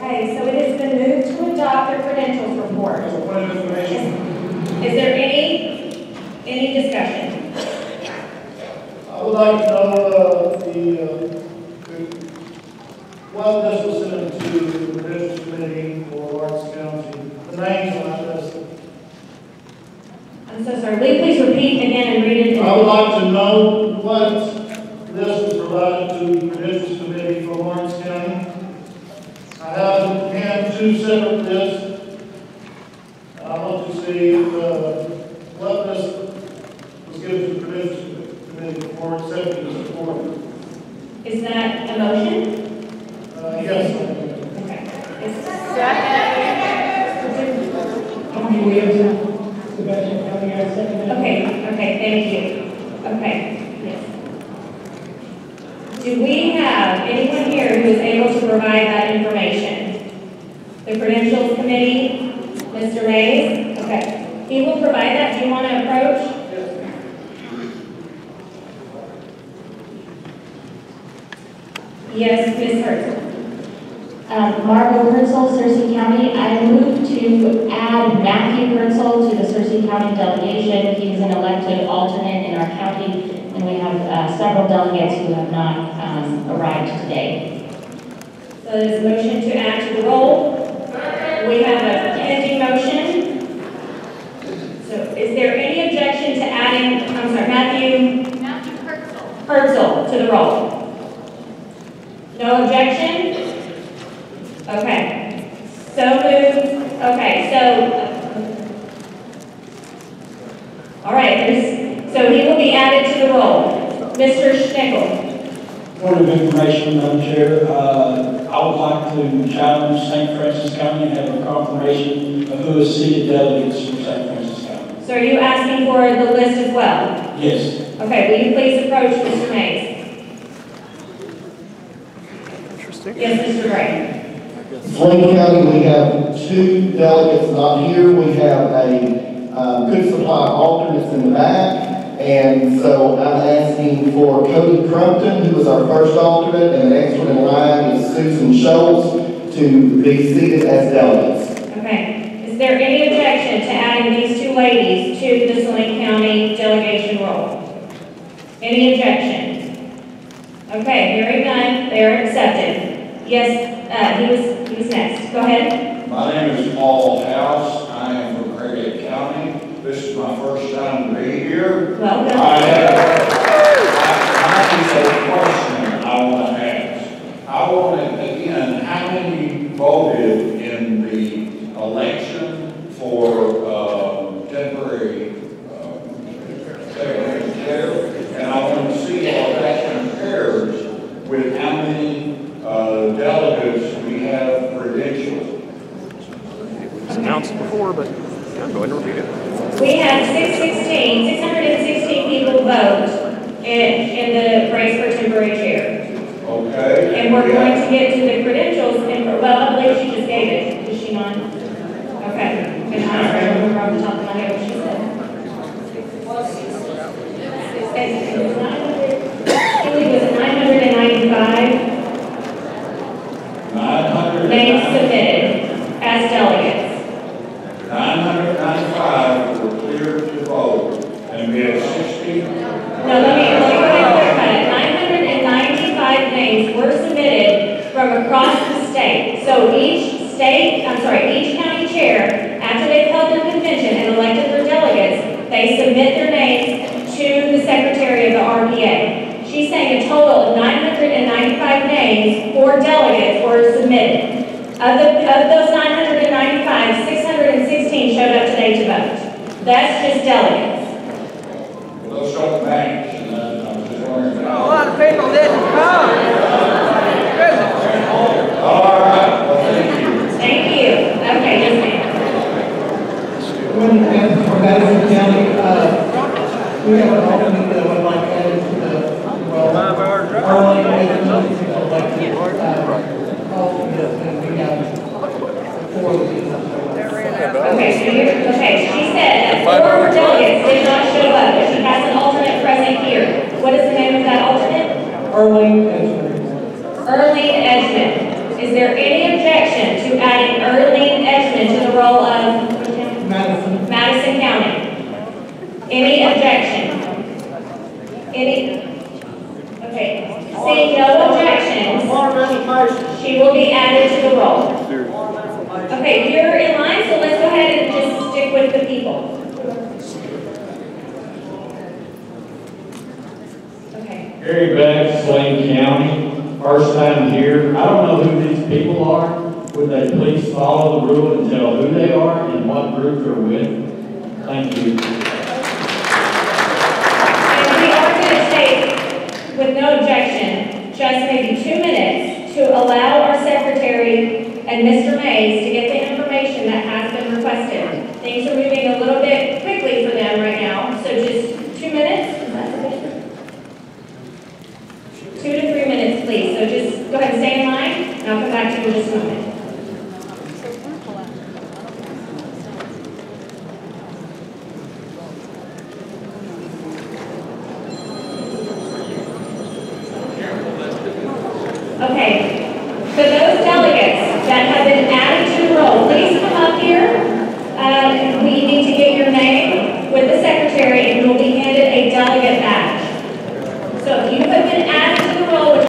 Okay, so it has been moved to adopt the credentials report. Is there any discussion? I would like to know well, this was sent to the Credentials Committee for Lawrence County. The names are not listed. I'm so sorry. Will you please repeat again and read it? I would like to know what this was provided to the Credentials Committee for Lawrence County. I have in hand two separate lists. I want to see if what list was given to the Credentials Committee for acceptance and support. Is that a motion? Yes. Okay. Okay, thank you. Okay, yes. Do we have anyone here who is able to provide that information? The Credentials Committee, Mr. Mays? Okay. He will provide that. Do you want to approach? Yes, Ms. Hurtzel. Margo Hurtzel, Searcy County. I move to add Matthew Hurtzel to the Searcy County delegation. He is an elected alternate in our county, and we have several delegates who have not arrived today. So there's a motion to add to the roll. We have a pending motion. So is there any objection to adding, I'm sorry, Matthew Hurtzel. Hurtzel to the roll? No objection? Okay, so moved. Okay, so, all right, so he will be added to the roll. Mr. Schnickel. Point of information, Madam Chair. I would like to challenge St. Francis County and have a confirmation of who is seated delegates from St. Francis County. So are you asking for the list as well? Yes. Okay, will you please approach Mr. Mays? Interesting. Yes, Mr. Gray. Saline County, we have two delegates not here. We have a good supply of alternates in the back, and so I'm asking for Cody Crumpton, who was our first alternate, and the next one in line is Susan Scholes, to be seated as delegates. Okay. Is there any objection to adding these two ladies to the Saline County delegation roll? Any objection? Okay. Hearing none, they are accepted. Yes. He was next. Go ahead. My name is Paul House. I am from Credit County. This is my first time to be here. Welcome. I have a question I want to ask. I want to, again, how many voted in the election for temporary secretary of care? And I want to see how that compares with how many delegates we have credentials. It was announced before, but I'm going to repeat it. We had 616 people vote in the race for temporary chair. Okay. And we're going to get to the credentials. And well, I believe she just gave it. Did she not? Okay. And I don't remember off the top of my head what she said. It was 995. Names submitted as delegates. 995 were cleared to vote, and we had 60. No, let me clarify it. 995 names were submitted from across the state. So each county chair, after they've held their convention and elected their delegates, they submit their names to the secretary of the RPA. She's saying a total of 995 names for delegates were submitted. Of those 995, 616 showed up today to vote. That's just delegates. Well, those showed back. I was just wondering about a lot of people didn't come. All right. Well, thank you. Thank you. Okay, yes, ma'am. Good morning, ma'am. From Madison County, we have an alternate that would like added to the well. Okay, she said that four were delegates did not show up, but she has an alternate present here. What is the name of that alternate? Early Edgman. Is there any objection to add an early Exman to the role of Madison County. Any objection? Okay. Seeing no objections, she will be added to the roll. Okay, you're in line, so let's go ahead and just stick with the people. Okay. Gary Beck, Saline County, first time here. I don't know who these people are. Would they please follow the rule and tell who they are and what group they're with? Thank you. With no objection, just maybe 2 minutes to allow our secretary and Mr. Mays to get the information that has been requested. Things are moving a little bit quickly for them right now, so just 2 minutes. Is that sufficient? 2 to 3 minutes, please. So just go ahead and stay in line, and I'll come back to you in just a moment. Please come up here. We need to get